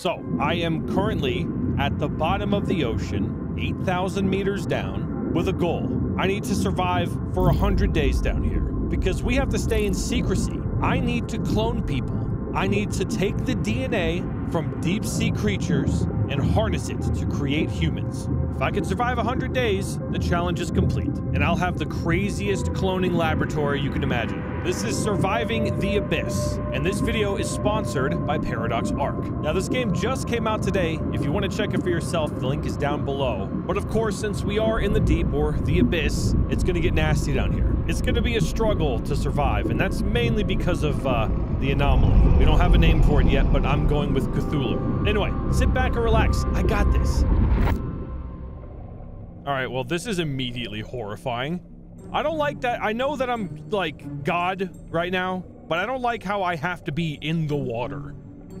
So I am currently at the bottom of the ocean, 8,000 meters down, with a goal. I need to survive for 100 days down here because we have to stay in secrecy. I need to clone people. I need to take the DNA from deep sea creatures and harness it to create humans. If I can survive 100 days, the challenge is complete, and I'll have the craziest cloning laboratory you can imagine. This is Surviving the Abyss, and this video is sponsored by Paradox Arc. Now, this game just came out today. If you want to check it for yourself, the link is down below. But of course, since we are in the deep, or the abyss, it's going to get nasty down here. It's going to be a struggle to survive, and that's mainly because of the anomaly. We don't have a name for it yet, but I'm going with Cthulhu. Anyway, sit back and relax. I got this. All right, well, this is immediately horrifying. I don't like that. I know that I'm like God right now, but I don't like how I have to be in the water.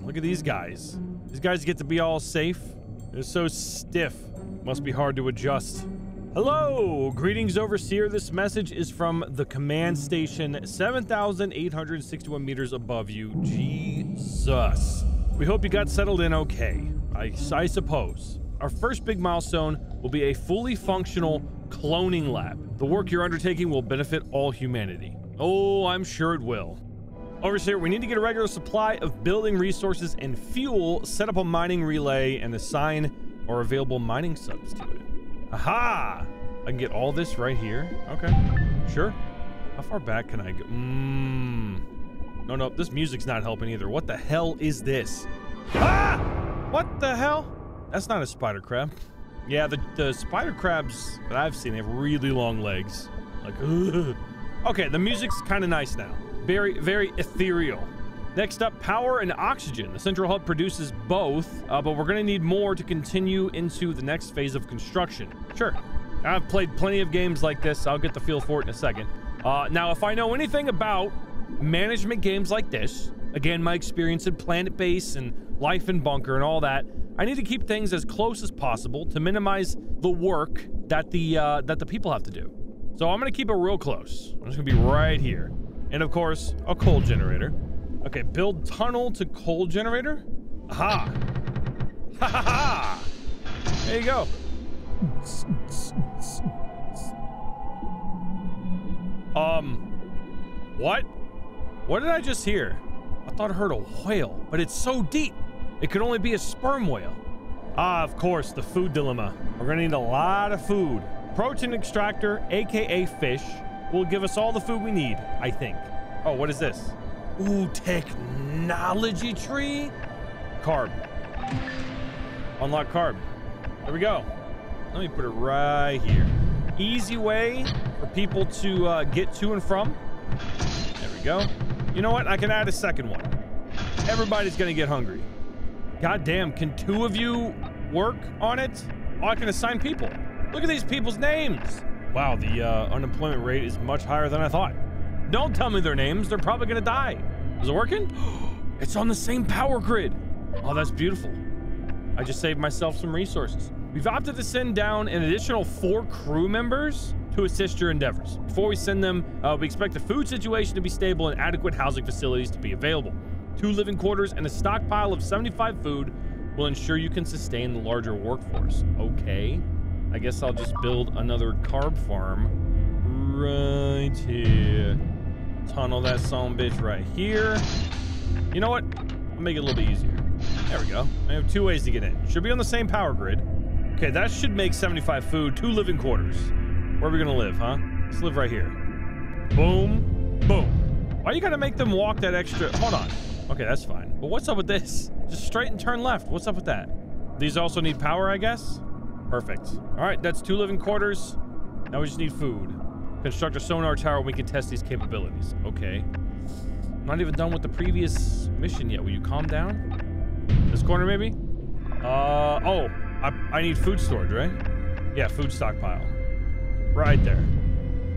Look at these guys. These guys get to be all safe. They're so stiff. Must be hard to adjust. Hello, greetings, Overseer. This message is from the command station 7,861 meters above you. Jesus. We hope you got settled in okay, I suppose. Our first big milestone will be a fully functional cloning lab. The work you're undertaking will benefit all humanity. Oh, I'm sure it will. Overseer, we need to get a regular supply of building resources and fuel, set up a mining relay, and assign our available mining subs to it. Aha! I can get all this right here. Okay, sure. How far back can I go? No, this music's not helping either. What the hell is this? Ah! What the hell? That's not a spider crab. Yeah, the spider crabs that I've seen, they have really long legs. Like, ugh. Okay, the music's kind of nice now. Very, very ethereal. Next up, power and oxygen. The central hub produces both, but we're going to need more to continue into the next phase of construction. Sure. I've played plenty of games like this. I'll get the feel for it in a second. Now, if I know anything about management games like this, again, my experience in Planet Base and Life in Bunker and all that, I need to keep things as close as possible to minimize the work that the people have to do. So I'm going to keep it real close. I'm just going to be right here. And, of course, a coal generator. Okay, build tunnel to coal generator. Aha! Ha ha ha! There you go. What? What did I just hear? I thought I heard a whale, but it's so deep. It could only be a sperm whale. Ah, of course, the food dilemma. We're gonna need a lot of food. Protein extractor, AKA fish, will give us all the food we need, I think. Oh, what is this? Ooh, technology tree? Carb. Unlock carb. There we go. Let me put it right here. Easy way for people to get to and from. There we go. You know what? I can add a second one. Everybody's gonna get hungry. Goddamn, can two of you work on it? Oh, I can assign people. Look at these people's names. Wow, the unemployment rate is much higher than I thought. Don't tell me their names. They're probably gonna die. Is it working? It's on the same power grid. Oh, that's beautiful. I just saved myself some resources. We've opted to send down an additional 4 crew members to assist your endeavors. Before we send them, we expect the food situation to be stable and adequate housing facilities to be available. 2 living quarters and a stockpile of 75 food will ensure you can sustain the larger workforce. Okay, I guess I'll just build another carb farm right here. Tunnel that son of a bitch right here. You know what? I'll make it a little bit easier. There we go. I have 2 ways to get in. Should be on the same power grid. Okay, that should make 75 food, 2 living quarters. Where are we gonna live, huh? Let's live right here. Boom, boom. Why you gotta make them walk that extra? Hold on. Okay, that's fine. But what's up with this? Just straight and turn left. What's up with that? These also need power, I guess? Perfect. All right, that's 2 living quarters. Now we just need food. Construct a sonar tower and we can test these capabilities. Okay. I'm not even done with the previous mission yet. Will you calm down? This corner, maybe? Oh, I need food storage, right? Yeah, food stockpile. Right there.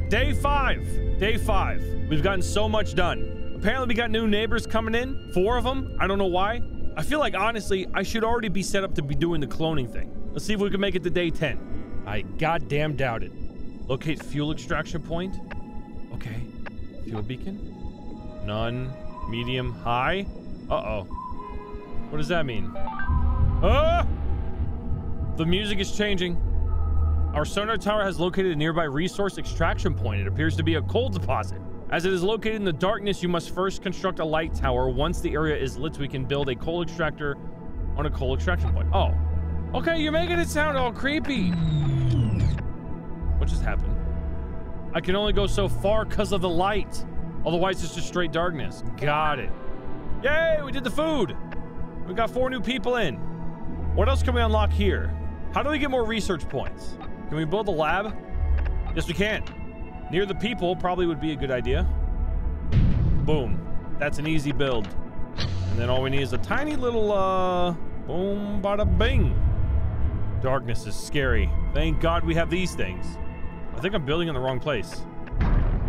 Day 5. We've gotten so much done. Apparently we got new neighbors coming in, 4 of them. I don't know why. I feel like, honestly, I should already be set up to be doing the cloning thing. Let's see if we can make it to day 10. I goddamn doubt it. Locate fuel extraction point. Okay. Fuel beacon. None. Medium. High. Uh-oh. What does that mean? Ah! The music is changing. Our sonar tower has located a nearby resource extraction point. It appears to be a coal deposit. As it is located in the darkness, you must first construct a light tower. Once the area is lit, we can build a coal extractor on a coal extraction point. Oh. Okay, you're making it sound all creepy. What just happened? I can only go so far because of the light. Otherwise, it's just straight darkness. Got it. Yay, we did the food. We got 4 new people in. What else can we unlock here? How do we get more research points? Can we build a lab? Yes, we can. Near the people probably would be a good idea. Boom. That's an easy build. And then all we need is a tiny little, boom, bada bing. Darkness is scary. Thank God we have these things. I think I'm building in the wrong place.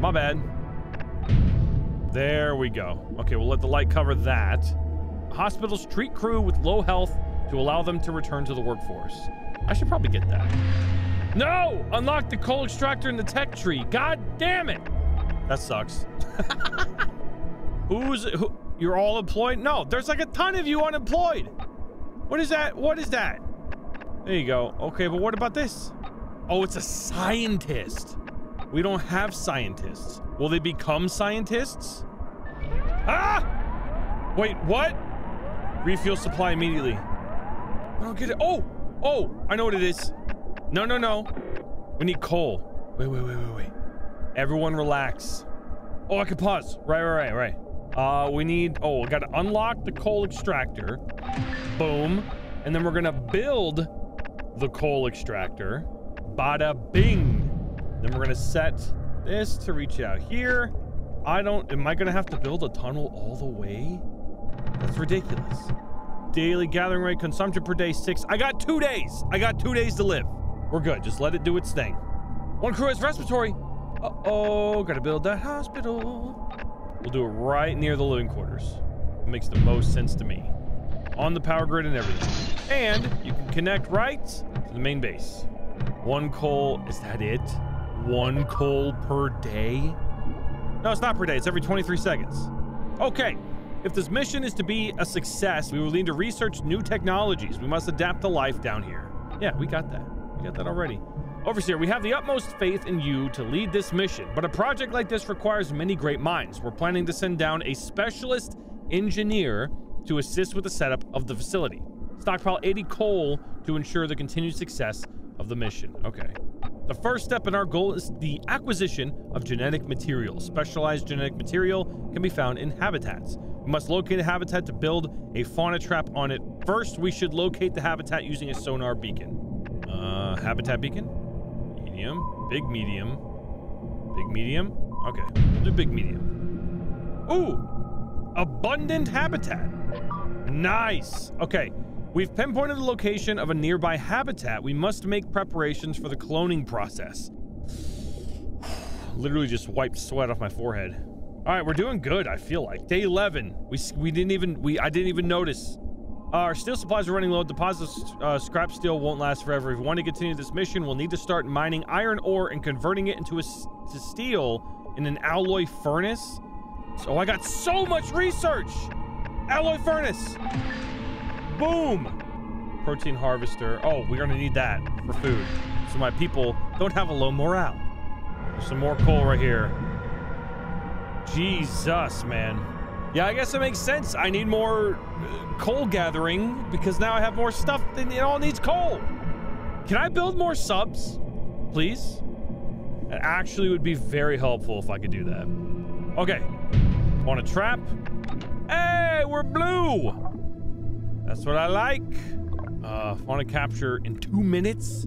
My bad. There we go. Okay, we'll let the light cover that. Hospitals treat crew with low health to allow them to return to the workforce. I should probably get that. No! Unlock the coal extractor in the tech tree. God damn it! That sucks. Who? You're all employed? No, there's like a ton of you unemployed. What is that? What is that? There you go. Okay, but what about this? Oh, it's a scientist. We don't have scientists. Will they become scientists? Ah! Wait, what? Refuel supply immediately. I don't get it. Oh, I know what it is. No. We need coal. Wait. Everyone relax. Oh, I can pause. Right. We need, we got to unlock the coal extractor. Boom. And then we're going to build the coal extractor. Bada bing. Then we're going to set this to reach out here. Am I going to have to build a tunnel all the way? That's ridiculous. Daily gathering rate, consumption per day, 6. I got 2 days to live. We're good. Just let it do its thing. 1 crew has respiratory. Uh-oh. Gotta build that hospital. We'll do it right near the living quarters. It makes the most sense to me. On the power grid and everything. And you can connect right to the main base. 1 coal. Is that it? 1 coal per day? No, it's not per day. It's every 23 seconds. Okay. If this mission is to be a success, we will need to research new technologies. We must adapt to life down here. Yeah, we got that. We got that already. Overseer, we have the utmost faith in you to lead this mission, but a project like this requires many great minds. We're planning to send down a specialist engineer to assist with the setup of the facility. Stockpile 80 coal to ensure the continued success of the mission. Okay. The first step in our goal is the acquisition of genetic material. Specialized genetic material can be found in habitats. We must locate a habitat to build a fauna trap on it. First, we should locate the habitat using a sonar beacon. Habitat beacon? Medium. Big medium. Big medium? Okay, we'll do big medium. Ooh! Abundant habitat. Nice! Okay. We've pinpointed the location of a nearby habitat. We must make preparations for the cloning process. Literally just wiped sweat off my forehead. All right, we're doing good, I feel like. Day 11. I didn't even notice. Our steel supplies are running low. Deposits scrap steel won't last forever. If we want to continue this mission, we'll need to start mining iron ore and converting it to steel in an alloy furnace. So I got so much research. Alloy furnace. Boom! Protein harvester. Oh, we're gonna need that for food. So my people don't have a low morale. There's some more coal right here. Jesus, man. Yeah, I guess it makes sense. I need more coal gathering because now I have more stuff that it all needs coal. Can I build more subs, please? It actually would be very helpful if I could do that. Okay. On a trap. Hey, we're blue! That's what I like. Want to capture in 2 minutes?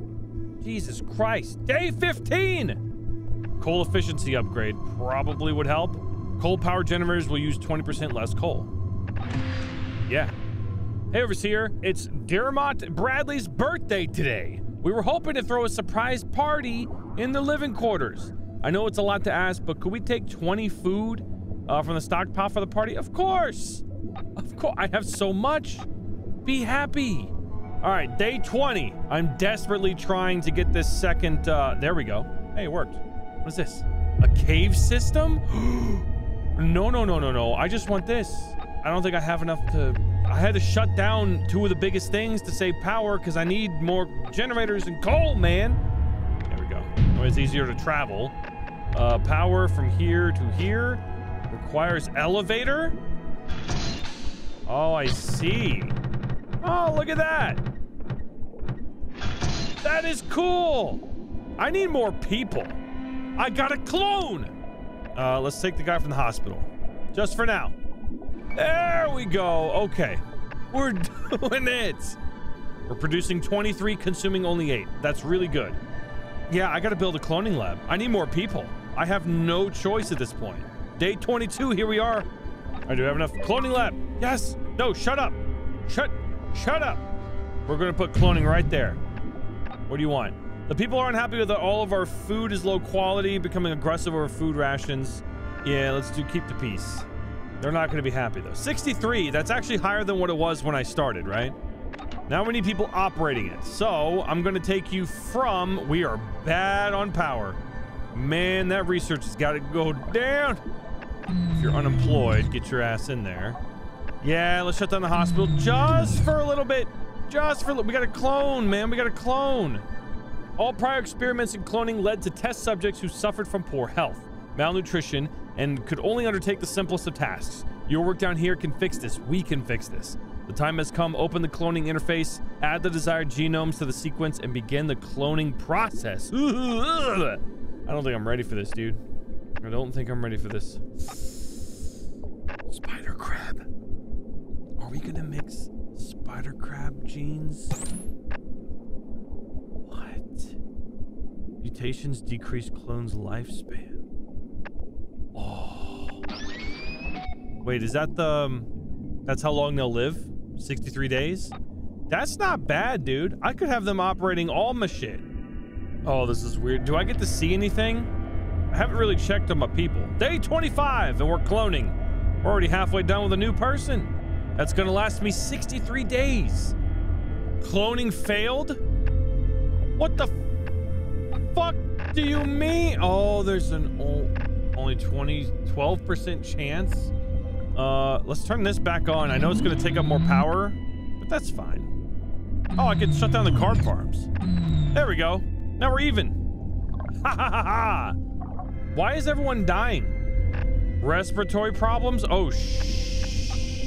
Jesus Christ. Day 15! Coal efficiency upgrade probably would help. Coal power generators will use 20% less coal. Yeah. Hey, Overseer. It's Dermot Bradley's birthday today. We were hoping to throw a surprise party in the living quarters. I know it's a lot to ask, but could we take 20 food from the stockpile for the party? Of course. Of course. I have so much. Be happy. All right, day 20. I'm desperately trying to get this second, there we go. Hey, it worked. What is this? A cave system? No. I just want this. I don't think I have enough to I had to shut down two of the biggest things to save power because I need more generators and coal, man. There we go. Well, it's easier to travel. Power from here to here requires elevator. Oh, I see. Oh, look at that. That is cool. I need more people. I got a clone. Let's take the guy from the hospital. Just for now. There we go. Okay. We're doing it. We're producing 23, consuming only 8. That's really good. Yeah, I got to build a cloning lab. I need more people. I have no choice at this point. Day 22, here we are. I do have enough. Cloning lab. Yes. No, shut up. Shut up. We're going to put cloning right there. What do you want? The people aren't happy with all of our food is low quality, becoming aggressive over food rations. Yeah, let's do keep the peace. They're not going to be happy, though. 63. That's actually higher than what it was when I started, right? Now we need people operating it. So I'm going to take you from... We are bad on power. Man, that research has got to go down. If you're unemployed, get your ass in there. Yeah, let's shut down the hospital just for a little bit. Just for a little... We got a clone, man. We got a clone. All prior experiments in cloning led to test subjects who suffered from poor health, malnutrition, and could only undertake the simplest of tasks. Your work down here can fix this. We can fix this. The time has come. Open the cloning interface, add the desired genomes to the sequence, and begin the cloning process. I don't think I'm ready for this, dude. I don't think I'm ready for this. Spider crab. Are we gonna mix spider crab genes? Mutations decrease clone's lifespan. Oh. Wait, is that the... That's how long they'll live? 63 days? That's not bad, dude. I could have them operating all my shit. Oh, this is weird. Do I get to see anything? I haven't really checked on my people. Day 25, and we're cloning. We're already halfway done with a new person. That's gonna last me 63 days. Cloning failed? What the... Fuck do you mean? Oh, there's an only 12% chance. Let's turn this back on. I know it's gonna take up more power, but that's fine. Oh, I can shut down the card farms. There we go. Now we're even. Ha ha ha ha. Why is everyone dying? Respiratory problems? Oh,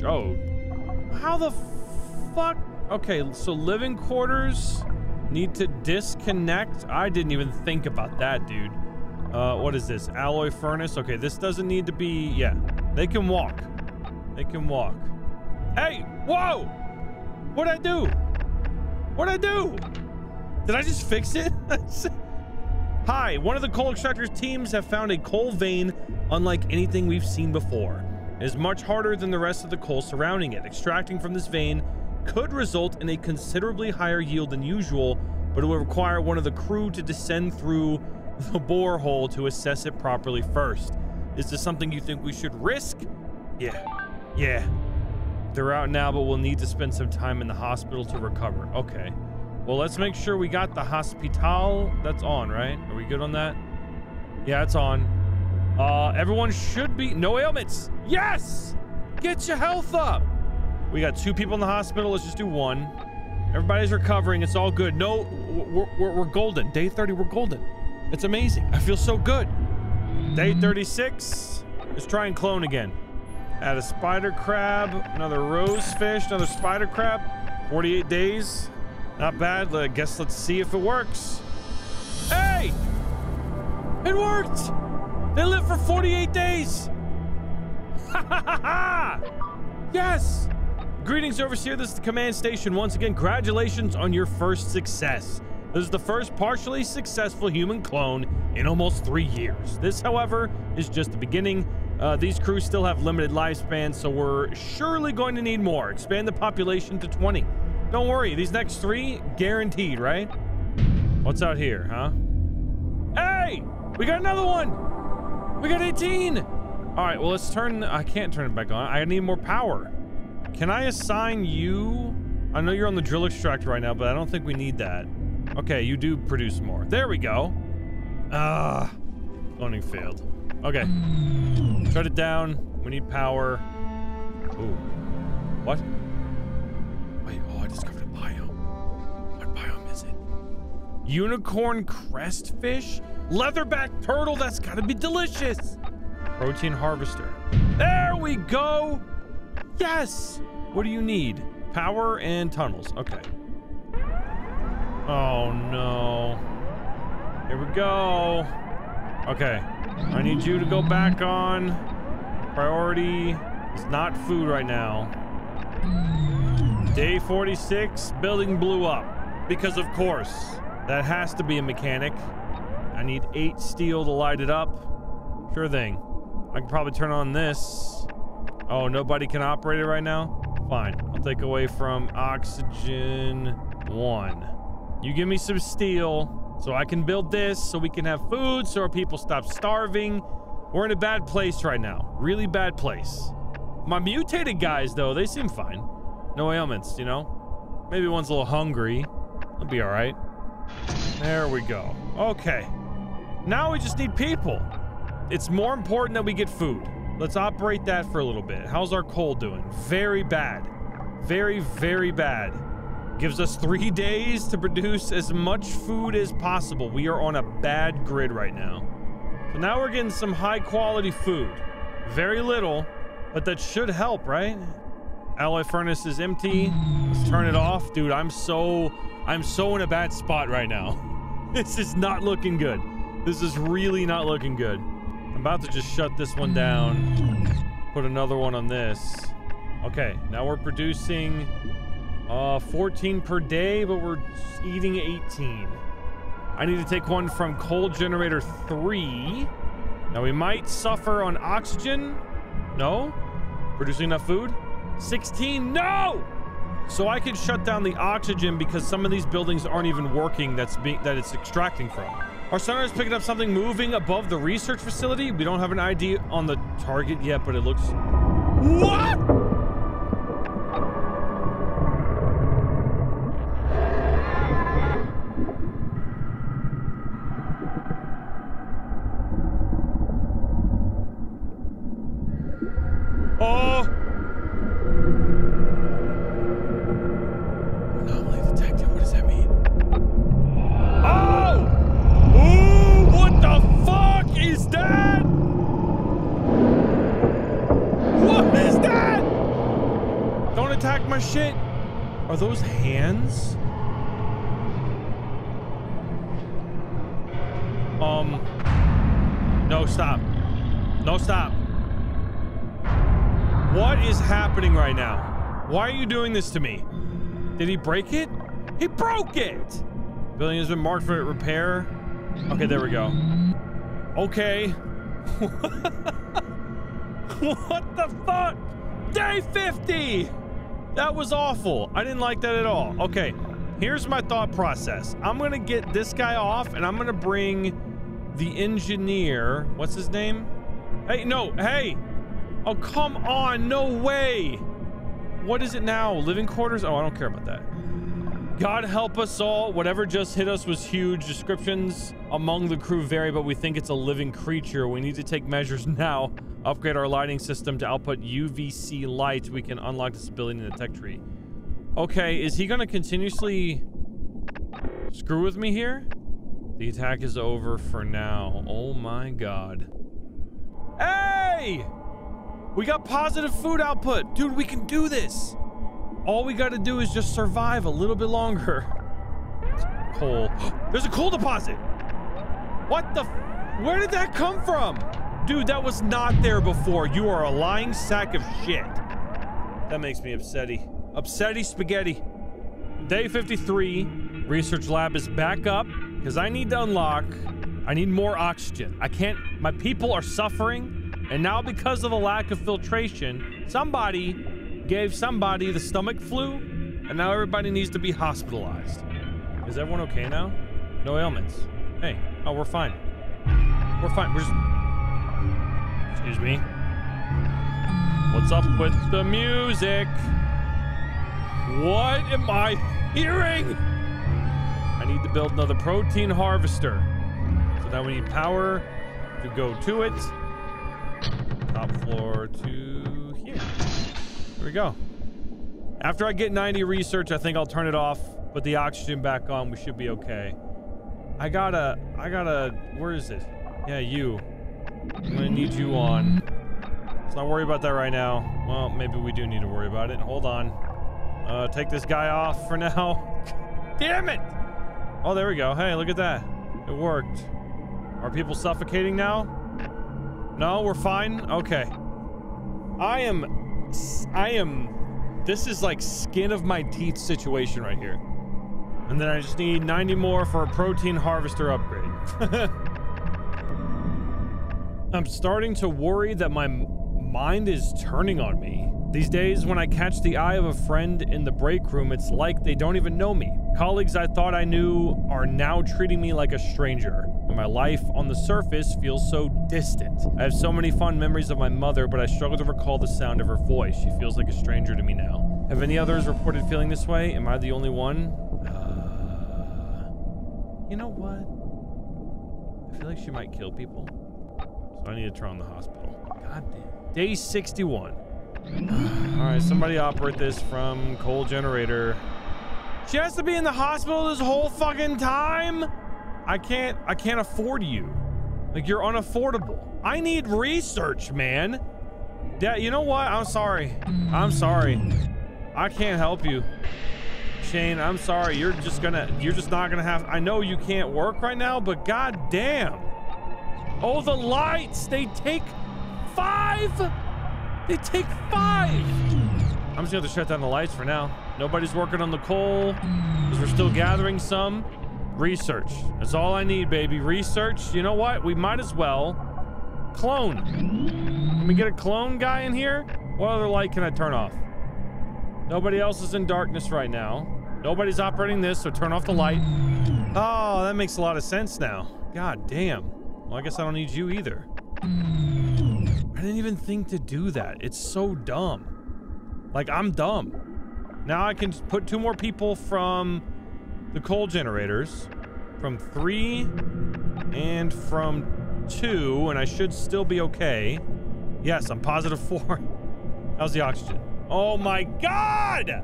oh. How the fuck? Okay, so living quarters. Need to disconnect? I didn't even think about that, dude. What is this? Alloy furnace? Okay, this doesn't need to be... Yeah, they can walk. They can walk. Hey! Whoa! What'd I do? What'd I do? Did I just fix it? Hi, one of the coal extractors teams have found a coal vein unlike anything we've seen before. It is much harder than the rest of the coal surrounding it. Extracting from this vein could result in a considerably higher yield than usual, but it would require one of the crew to descend through the borehole to assess it properly first. Is this something you think we should risk? Yeah. Yeah. They're out now, but we'll need to spend some time in the hospital to recover. Okay. Well, let's make sure we got the hospital. That's on, right? Are we good on that? Yeah, it's on. Everyone should be... No ailments! Yes! Get your health up! We got 2 people in the hospital. Let's just do 1. Everybody's recovering. It's all good. No, we're golden. Day 30, we're golden. It's amazing. I feel so good. Day 36. Let's try and clone again. Add a spider crab, another rose fish, another spider crab. 48 days. Not bad. I guess let's see if it works. Hey! It worked! They lived for 48 days! Ha ha ha ha! Yes! Greetings, Overseer. This is the command station. Once again, congratulations on your first success. This is the first partially successful human clone in almost 3 years. This, however, is just the beginning. These crews still have limited lifespans, so we're surely going to need more. Expand the population to 20. Don't worry. These next 3, guaranteed, right? What's out here, huh? Hey! We got another one! We got 18! All right, well, let's turn... I can't turn it back on. I need more power. Can I assign you? I know you're on the drill extractor right now, but I don't think we need that. Okay, you do produce more. There we go. Cloning failed. Okay. Shut it down. We need power. Ooh. What? discovered a biome. What biome is it? Unicorn crestfish? Leatherback turtle? That's gotta be delicious. Protein harvester. There we go. Yes. What do you need? Power and tunnels. Okay. Oh, no. Here we go. Okay. I need you to go back on. Priority is not food right now. Day 46, building blew up. Because, of course, that has to be a mechanic. I need 8 steel to light it up. Sure thing. I can probably turn on this. Oh, nobody can operate it right now? Fine. I'll take away from oxygen 1. You give me some steel so I can build this, so we can have food, so our people stop starving. We're in a bad place right now. Really bad place. My mutated guys, though, they seem fine. No ailments, you know? Maybe one's a little hungry. I'll be all right. There we go. Okay. Now we just need people. It's more important that we get food. Let's operate that for a little bit. How's our coal doing? Very bad. Very, very bad. Gives us 3 days to produce as much food as possible. We are on a bad grid right now. So now we're getting some high quality food. Very little, but that should help, right? Alloy furnace is empty. Let's turn it off. Dude, I'm so in a bad spot right now. This is not looking good. This is really not looking good. I'm about to just shut this one down, put another one on this. Okay, now we're producing 14 per day, but we're eating 18. I need to take one from coal generator 3. Now we might suffer on oxygen. No, producing enough food. 16. No, so I can shut down the oxygen because some of these buildings aren't even working. That it's extracting from. Our sonar is picking up something moving above the research facility. We don't have an ID on the target yet, but it looks... What? Oh! Anomaly detected. What does that mean? Oh! The fuck is that? What is that? Don't attack my shit. Are those hands? No, stop. No, stop. What is happening right now? Why are you doing this to me? Did he break it? He broke it. Building has been marked for repair. Okay, there we go. Okay. What the fuck? Day 50! That was awful. I didn't like that at all. Okay, here's my thought process. I'm gonna get this guy off and I'm gonna bring the engineer. What's his name? Hey, no, hey! Oh, come on, no way! What is it now? Living quarters? Oh, I don't care about that. God help us all. Whatever just hit us was huge. Descriptions among the crew vary, but we think it's a living creature. We need to take measures now. Upgrade our lighting system to output UVC light. We can unlock this ability in the tech tree. Okay, is he going to continuously screw with me here? The attack is over for now. Oh my God. Hey! We got positive food output. Dude, we can do this. All we got to do is just survive a little bit longer. Coal. There's a coal deposit. What the? Where did that come from? Dude, that was not there before. You are a lying sack of shit. That makes me upsetty. Upsetty spaghetti. Day 53. Research lab is back up because I need to unlock. I need more oxygen. I can't. My people are suffering. And now because of a lack of filtration, somebody... gave somebody the stomach flu, and now everybody needs to be hospitalized. Is everyone okay now? No ailments. Hey, oh, we're fine. We're fine. We're just... Excuse me. What's up with the music? What am I hearing? I need to build another protein harvester. So now we need power to go to it. Top floor to here. There we go. After I get 90 research, I think I'll turn it off, put the oxygen back on. We should be okay. I gotta, where is it? Yeah, you. I'm gonna need you on. Let's not worry about that right now. Well, maybe we do need to worry about it. Hold on. Take this guy off for now. Damn it! Oh, there we go. Hey, look at that. It worked. Are people suffocating now? No, we're fine? Okay. I am, this is like skin of my teeth situation right here. And then I just need 90 more for a protein harvester upgrade. I'm starting to worry that my mind is turning on me. These days, when I catch the eye of a friend in the break room, it's like they don't even know me. Colleagues I thought I knew are now treating me like a stranger, and my life on the surface feels so distant. I have so many fond memories of my mother, but I struggle to recall the sound of her voice. She feels like a stranger to me now. Have any others reported feeling this way? Am I the only one? You know what? I feel like she might kill people. So I need to turn on the hospital. God damn. Day 61. Alright, somebody operate this from coal generator. She has to be in the hospital this whole fucking time? I can't afford you. Like, you're unaffordable. I need research, man. Dad, you know what? I'm sorry. I can't help you. Shane, I'm sorry. You're just not gonna have, I know you can't work right now, but goddamn. Oh, the lights, they take 5. They take 5! I'm just gonna have to shut down the lights for now. Nobody's working on the coal, because we're still gathering some. Research. That's all I need, baby. Research. You know what? We might as well clone. Can we get a clone guy in here? What other light can I turn off? Nobody else is in darkness right now. Nobody's operating this, so turn off the light. Oh, that makes a lot of sense now. God damn. Well, I guess I don't need you either. I didn't even think to do that. It's so dumb. Like, I'm dumb. Now I can put 2 more people from the coal generators, from 3 and from 2, and I should still be okay. Yes, I'm positive 4. How's the oxygen? Oh my God!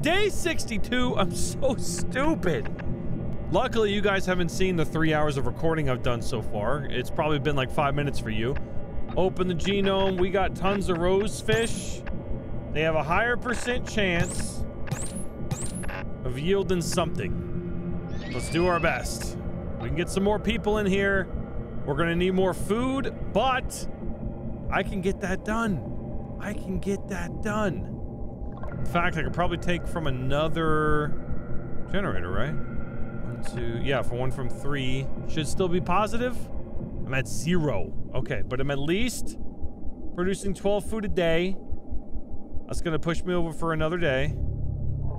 Day 62, I'm so stupid. Luckily, you guys haven't seen the 3 hours of recording I've done so far. It's probably been like 5 minutes for you. Open the genome. We got tons of rosefish. They have a higher % chance of yielding something. Let's do our best. We can get some more people in here. We're gonna need more food, but I can get that done. I can get that done. In fact, I could probably take from another generator, right? 1, 2, yeah, for 1 from 3. Should still be positive. I'm at 0. Okay, but I'm at least producing 12 food a day. That's gonna push me over for another day.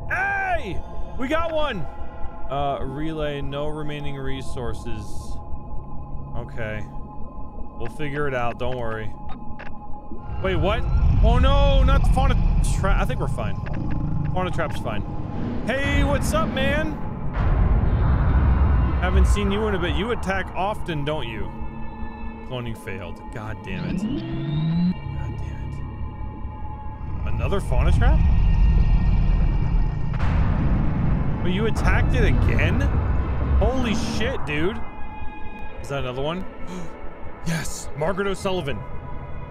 Hey! We got one! Relay, no remaining resources. Okay. We'll figure it out, don't worry. Wait, what? Oh no, not the fauna trap. I think we're fine. Fauna trap's fine. Hey, what's up, man? Haven't seen you in a bit. You attack often, don't you? Cloning failed. God damn it. God damn it. Another fauna trap? But you attacked it again? Holy shit, dude. Is that another one? Yes. Margaret O'Sullivan.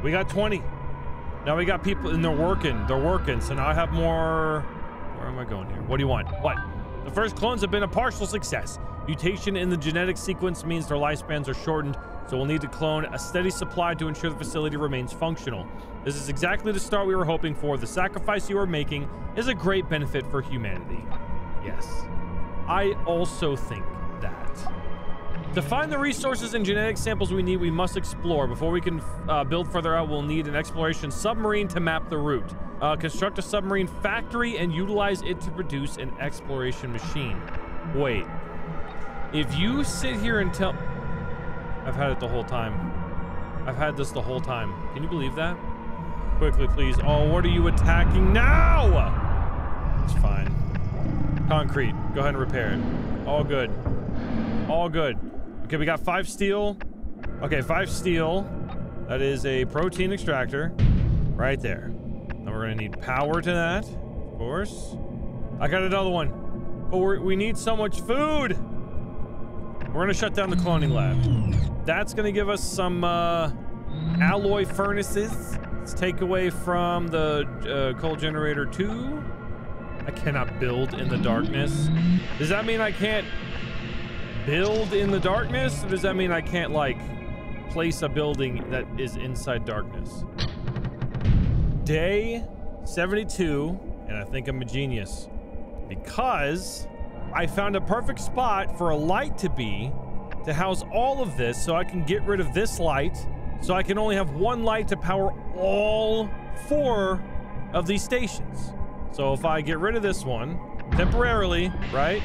We got 20. Now we got people and they're working. They're working. So now I have more. Where am I going here? What do you want? What? The first clones have been a partial success. Mutation in the genetic sequence means their lifespans are shortened, so we'll need to clone a steady supply to ensure the facility remains functional. This is exactly the start we were hoping for. The sacrifice you are making is a great benefit for humanity. Yes. I also think that. To find the resources and genetic samples we need, we must explore. Before we can build further out, we'll need an exploration submarine to map the route. Construct a submarine factory and utilize it to produce an exploration machine. Wait. If you sit here and tell... I've had it the whole time. I've had this the whole time. Can you believe that? Quickly, please. Oh, what are you attacking now? It's fine. Concrete. Go ahead and repair it. All good. All good. Okay, we got 5 steel. Okay, 5 steel. That is a protein extractor right there. Now we're gonna need power to that. Of course. I got another one. But we need so much food. We're gonna shut down the cloning lab. That's gonna give us some alloy furnaces. Let's take away from the coal generator 2. I cannot build in the darkness. Does that mean I can't build in the darkness? Or does that mean I can't, like, place a building that is inside darkness? Day 72, and I think I'm a genius. Because I found a perfect spot for a light to be, to house all of this, so I can get rid of this light, so I can only have one light to power all 4 of these stations. So if I get rid of this one, temporarily, right?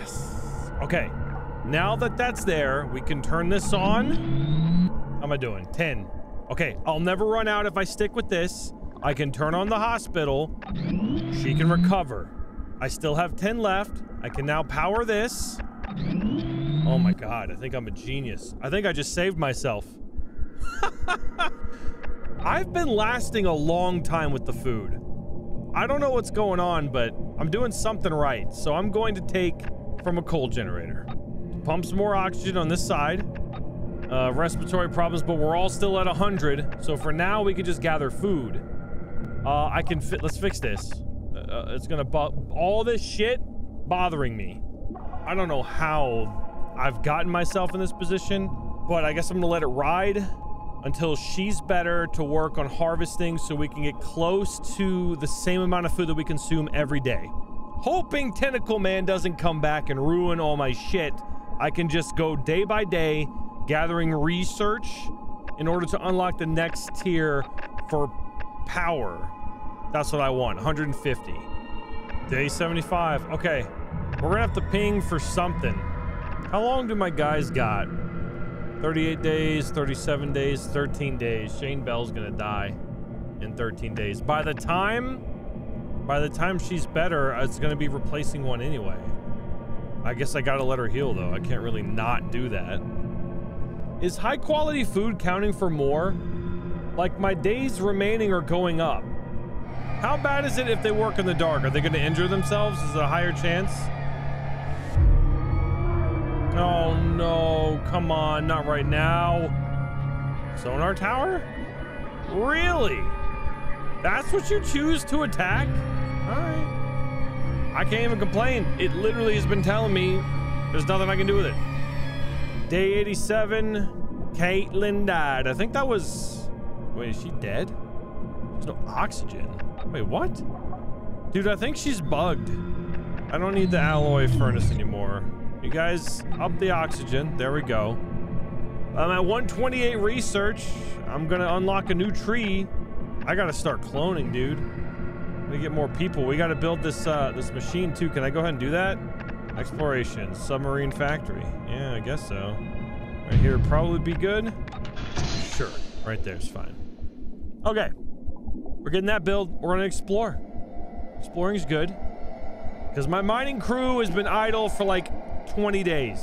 Yes. Okay, now that that's there, we can turn this on. How am I doing? 10. Okay, I'll never run out if I stick with this. I can turn on the hospital. She can recover. I still have 10 left. I can now power this. Oh my God, I think I'm a genius. I think I just saved myself. I've been lasting a long time with the food. I don't know what's going on, but I'm doing something right. So I'm going to take from a coal generator. Pump some more oxygen on this side. Respiratory problems, but we're all still at 100. So for now, we could just gather food. I can fit, let's fix this. It's gonna, all this shit bothering me. I don't know how I've gotten myself in this position, but I guess I'm gonna let it ride until she's better to work on harvesting so we can get close to the same amount of food that we consume every day. Hoping Tentacle Man doesn't come back and ruin all my shit. I can just go day by day gathering research in order to unlock the next tier for power. That's what I want, 150. Day 75, okay. We're gonna have to ping for something. How long do my guys got? 38 days, 37 days, 13 days. Shane Bell's gonna die in 13 days. By the time she's better, it's gonna be replacing one anyway. I guess I gotta let her heal though. I can't really not do that. Is high quality food counting for more? Like my days remaining are going up. How bad is it if they work in the dark? Are they gonna injure themselves? Is it a higher chance? Oh no, come on, not right now. Sonar tower? Really? That's what you choose to attack? All right. I can't even complain. It literally has been telling me there's nothing I can do with it. Day 87, Caitlin died. I think that was, wait, is she dead? There's no oxygen. Wait, what? Dude, I think she's bugged. I don't need the alloy furnace anymore. You guys, up the oxygen. There we go. I'm at 128 research. I'm gonna unlock a new tree. I gotta start cloning, dude. I'm gonna get more people. We gotta build this this machine too. Can I go ahead and do that? Exploration, submarine factory. Yeah, I guess so. Right here would probably be good. Sure, right there's fine. Okay, we're getting that build. We're gonna explore. Exploring's good. Because my mining crew has been idle for like 20 days.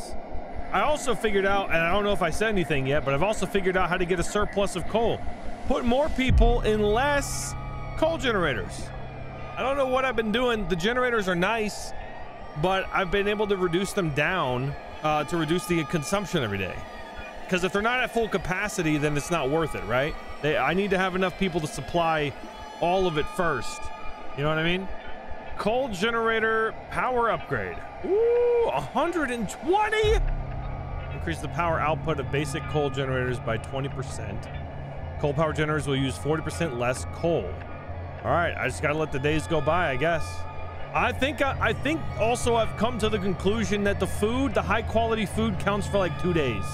I also figured out, and I don't know if I said anything yet, but I've also figured out how to get a surplus of coal. Put more people in less coal generators. I don't know what I've been doing. The generators are nice, but I've been able to reduce them down to reduce the consumption every day. Because if they're not at full capacity, then it's not worth it, right? I need to have enough people to supply all of it first. You know what I mean? Coal generator power upgrade. Ooh, 120! Increase the power output of basic coal generators by 20%. Coal power generators will use 40% less coal. All right, I just gotta let the days go by, I guess. I think also I've come to the conclusion that the food, the high quality food counts for like 2 days.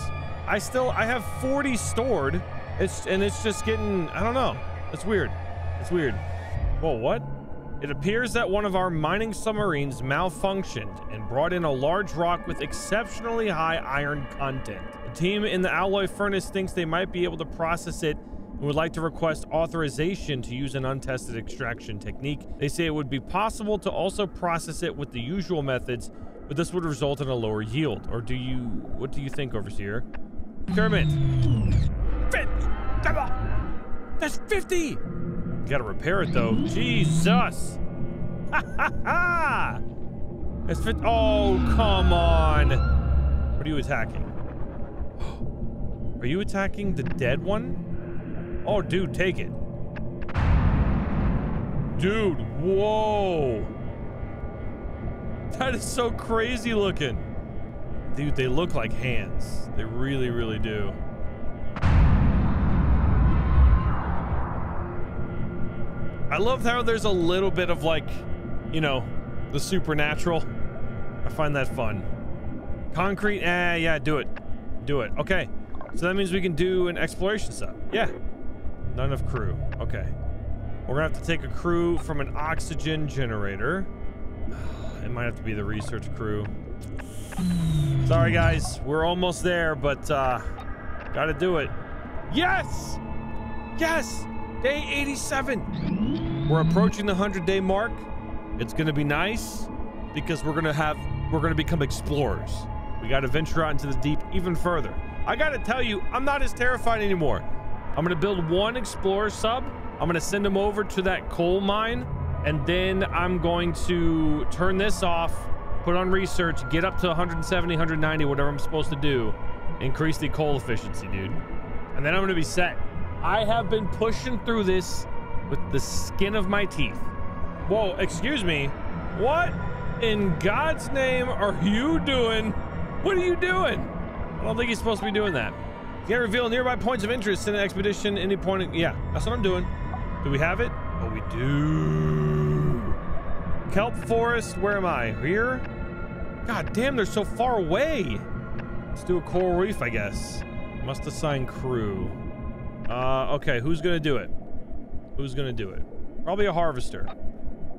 I have 40 stored. It's just getting, I don't know. It's weird. It's weird. Whoa, what? It appears that one of our mining submarines malfunctioned and brought in a large rock with exceptionally high iron content. The team in the alloy furnace thinks they might be able to process it and would like to request authorization to use an untested extraction technique. They say it would be possible to also process it with the usual methods, but this would result in a lower yield. Or do you, what do you think, Overseer? Kermit. 50. That's 50. Gotta repair it though. Jesus. It's fit. Oh, come on. What are you attacking? Are you attacking the dead one? Oh, dude, take it. Dude, whoa. That is so crazy looking. Dude, they look like hands. They really, really do. I love how there's a little bit of, like, you know, the supernatural. I find that fun. Concrete, eh, yeah, do it. Do it. Okay. So that means we can do an exploration stop. Yeah. None of crew. Okay. We're gonna have to take a crew from an oxygen generator. It might have to be the research crew. Sorry, guys. We're almost there, but gotta do it. Yes! Yes! Day 87. We're approaching the 100-day mark. It's gonna be nice because we're gonna become explorers. We gotta venture out into the deep even further. I gotta tell you, I'm not as terrified anymore. I'm gonna build one explorer sub. I'm gonna send them over to that coal mine, and then I'm going to turn this off, put on research, get up to 170, 190, whatever I'm supposed to do, increase the coal efficiency, dude. And then I'm gonna be set. I have been pushing through this with the skin of my teeth. Whoa, excuse me. What in God's name are you doing? What are you doing? I don't think he's supposed to be doing that. You can't reveal nearby points of interest in an expedition, any point of, yeah, that's what I'm doing. Do we have it? Oh, we do. Kelp Forest, where am I? Here? God damn, they're so far away. Let's do a coral reef, I guess. Must assign crew. Okay, who's gonna do it? Who's gonna do it? Probably a harvester.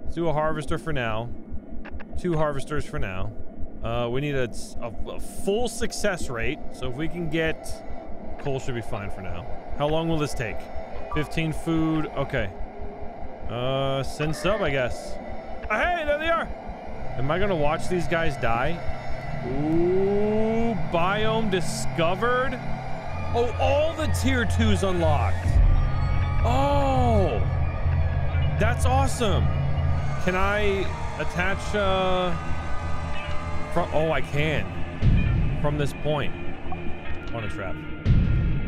Let's do a harvester for now. Two harvesters for now. We need a full success rate. So if we can get... coal should be fine for now. How long will this take? 15 food. Okay. Send sub, I guess. Oh, hey, there they are! Am I gonna watch these guys die? Ooh, biome discovered. Oh, all the tier 2s unlocked. Oh, that's awesome. Can I attach, oh, I can. From this point. On a trap.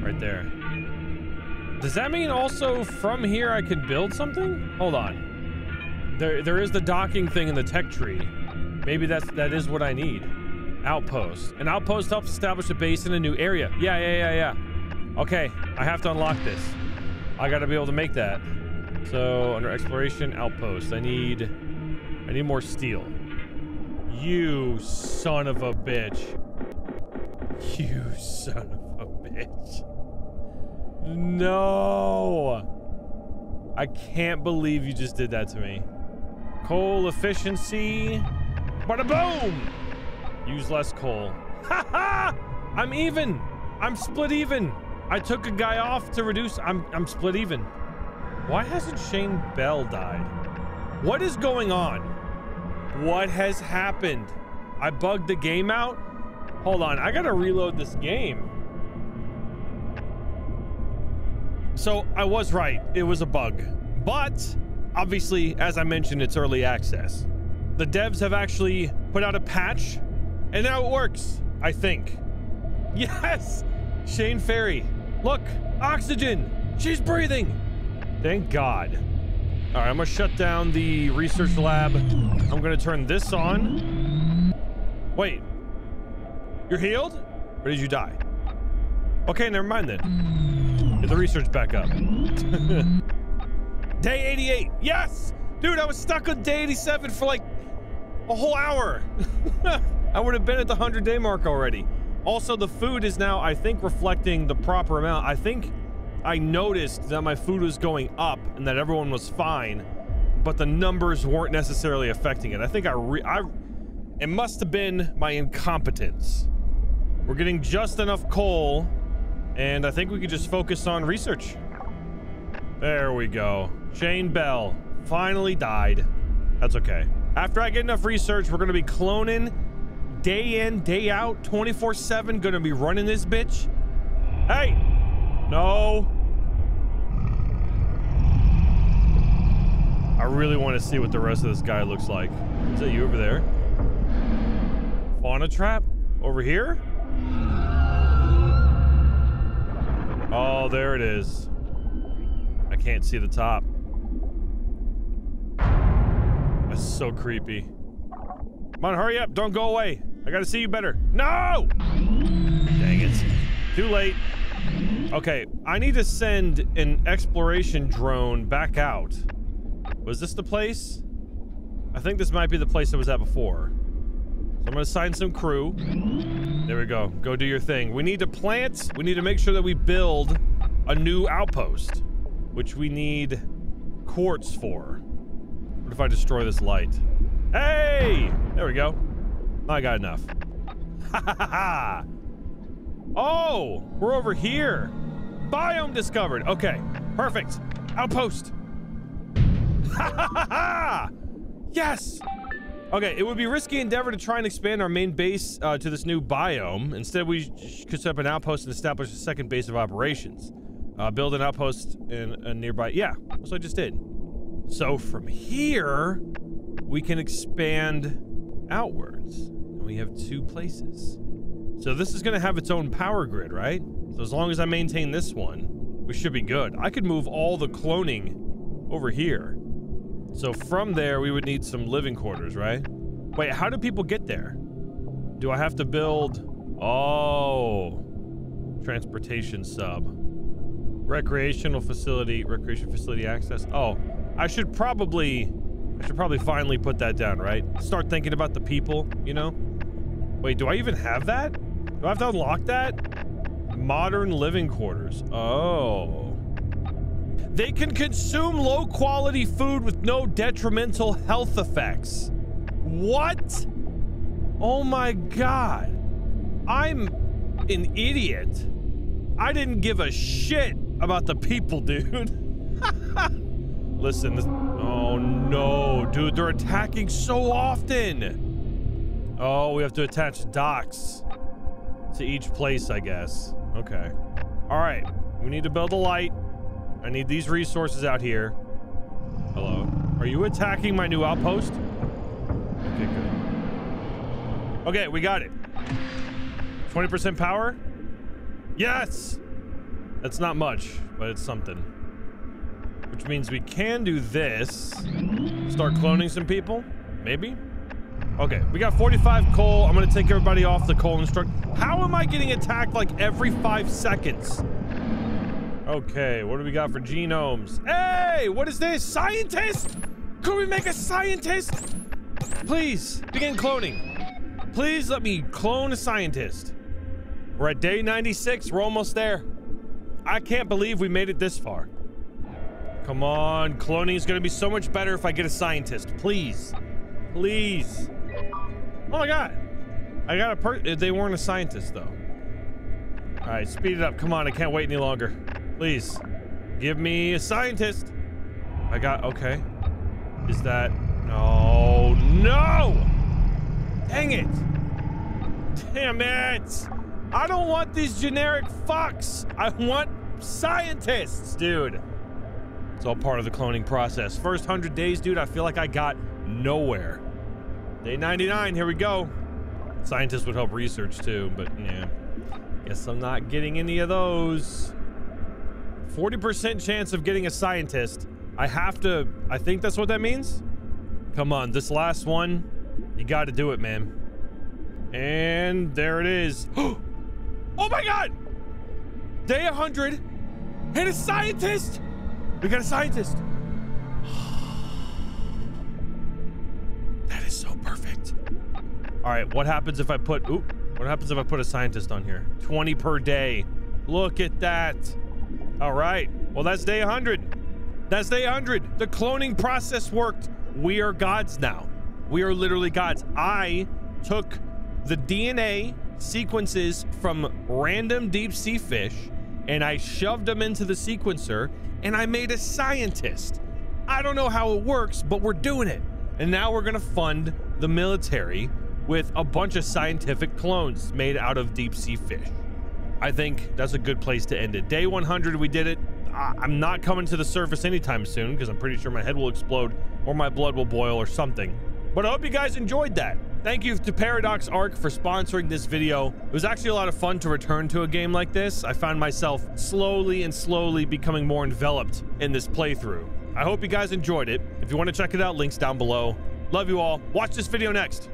Right there. Does that mean also from here I can build something? Hold on. There is the docking thing in the tech tree. Maybe that is what I need. Outpost. An outpost helps establish a base in a new area. Yeah. Okay, I have to unlock this. I gotta be able to make that. So under exploration, outpost. I need more steel. You son of a bitch. You son of a bitch. No. I can't believe you just did that to me. Coal efficiency. Bada boom! Use less coal. Ha ha! I'm even. I'm split even. I took a guy off to reduce. I'm split even. Why hasn't Shane Bell died? What is going on? What has happened? I bugged the game out? Hold on. I gotta reload this game. So I was right. It was a bug. But obviously, as I mentioned, it's early access. The devs have actually put out a patch. And now it works, I think. Yes! Shane Ferry. Look, oxygen. She's breathing. Thank God. All right, I'm gonna shut down the research lab. I'm gonna turn this on. Wait, you're healed? Or did you die? Okay, never mind then. Get the research back up. Day 88, yes! Dude, I was stuck on day 87 for like a whole hour. I would have been at the 100-day mark already. Also, the food is now, I think, reflecting the proper amount. I think I noticed that my food was going up and that everyone was fine, but the numbers weren't necessarily affecting it. I think it must have been my incompetence. We're getting just enough coal, and I think we could just focus on research. There we go. Shane Bell finally died. That's okay. After I get enough research, we're gonna be cloning day in, day out, 24/7, gonna be running this bitch. Hey! No. I really want to see what the rest of this guy looks like. Is that you over there? Fauna trap? Over here? Oh, there it is. I can't see the top. That's so creepy. Come on, hurry up. Don't go away. I gotta see you better. No! Dang it. Too late. Okay, I need to send an exploration drone back out. Was this the place? I think this might be the place I was at before. So I'm gonna assign some crew. There we go. Go do your thing. We need to plant. We need to make sure that we build a new outpost, which we need quartz for. What if I destroy this light? Hey! There we go. I got enough. Ha ha ha ha! Oh! We're over here! Biome discovered! Okay. Perfect! Outpost! Ha ha ha ha! Yes! Okay, it would be a risky endeavor to try and expand our main base to this new biome. Instead, we could set up an outpost and establish a second base of operations. Build an outpost in a nearby... Yeah, that's what I just did. So from here, we can expand outwards. And we have two places. So this is going to have its own power grid, right? So as long as I maintain this one, we should be good. I could move all the cloning over here. So from there, we would need some living quarters, right? Wait, how do people get there? Do I have to build... Oh. Transportation sub. Recreation facility access. Oh, I should probably finally put that down, right? Start thinking about the people, you know? Wait, do I even have that? Do I have to unlock that? Modern living quarters. Oh. They can consume low-quality food with no detrimental health effects. What? Oh my God. I'm an idiot. I didn't give a shit about the people, dude. Listen, this... Oh no, dude, they're attacking so often. Oh, we have to attach docks to each place, I guess. Okay. All right, we need to build a light. I need these resources out here. Hello. Are you attacking my new outpost? Okay, good. Okay, we got it. 20% power? Yes! That's not much, but it's something. Which means we can do this. Start cloning some people? Maybe? Okay, we got 45 coal. I'm gonna take everybody off the coal and start. How am I getting attacked like every 5 seconds? Okay, what do we got for genomes? Hey! What is this? Scientist! Could we make a scientist? Please, begin cloning. Please let me clone a scientist. We're at day 96. We're almost there. I can't believe we made it this far. Come on. Cloning is going to be so much better if I get a scientist. Please. Please. Oh, my God. I got a They weren't a scientist, though. All right. Speed it up. Come on. I can't wait any longer. Please. Give me a scientist. I got... Okay. Is that... No. No! Dang it. Damn it. I don't want these generic fucks. I want scientists, dude. It's all part of the cloning process. First 100 days, dude, I feel like I got nowhere. Day 99, here we go. Scientists would help research too, but yeah. Guess I'm not getting any of those. 40% chance of getting a scientist. I have to, I think that's what that means. Come on, this last one, you got to do it, man. And there it is. Oh my God! Day 100, and a scientist! We got a scientist! That is so perfect. All right, what happens if I put, oop, what happens if I put a scientist on here? 20 per day. Look at that. All right, well, that's day 100. That's day 100. The cloning process worked. We are gods now. We are literally gods. I took the DNA sequences from random deep sea fish and I shoved them into the sequencer and I made a scientist. I don't know how it works, but we're doing it. And now we're gonna fund the military with a bunch of scientific clones made out of deep sea fish. I think that's a good place to end it. Day 100, we did it. I'm not coming to the surface anytime soon because I'm pretty sure my head will explode or my blood will boil or something. But I hope you guys enjoyed that. Thank you to Paradox Arc for sponsoring this video. It was actually a lot of fun to return to a game like this. I found myself slowly becoming more enveloped in this playthrough. I hope you guys enjoyed it. If you want to check it out, links down below. Love you all. Watch this video next.